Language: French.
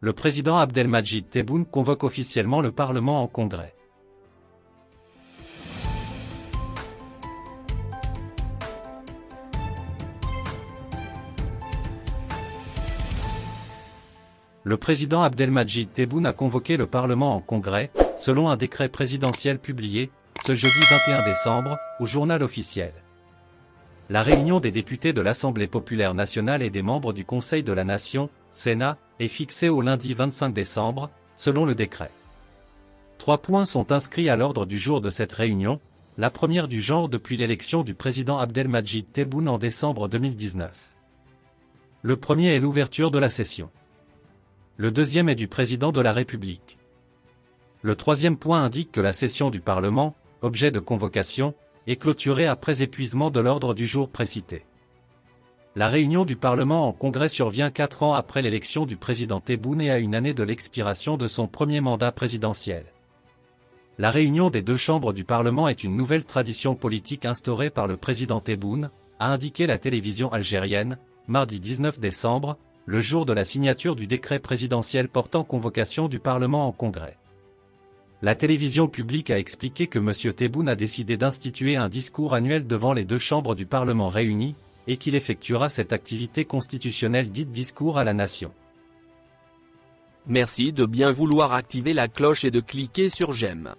le président Abdelmadjid Tebboune convoque officiellement le Parlement en congrès. Le président Abdelmadjid Tebboune a convoqué le Parlement en congrès, selon un décret présidentiel publié, ce jeudi 21 décembre, au Journal officiel. La réunion des députés de l'Assemblée populaire nationale et des membres du Conseil de la nation, Sénat, est fixée au lundi 25 décembre, selon le décret. 3 points sont inscrits à l'ordre du jour de cette réunion, la première du genre depuis l'élection du président Abdelmadjid Tebboune en décembre 2019. Le premier est l'ouverture de la session. Le deuxième est du président de la République. Le troisième point indique que la session du Parlement, objet de convocation, est clôturée après épuisement de l'ordre du jour précité. La réunion du Parlement en congrès survient 4 ans après l'élection du président Tebboune et à une année de l'expiration de son premier mandat présidentiel. La réunion des deux chambres du Parlement est une nouvelle tradition politique instaurée par le président Tebboune, a indiqué la télévision algérienne, mardi 19 décembre, le jour de la signature du décret présidentiel portant convocation du Parlement en congrès. La télévision publique a expliqué que M. Tebboune a décidé d'instituer un discours annuel devant les deux chambres du Parlement réunies, et qu'il effectuera cette activité constitutionnelle dite discours à la nation. Merci de bien vouloir activer la cloche et de cliquer sur j'aime.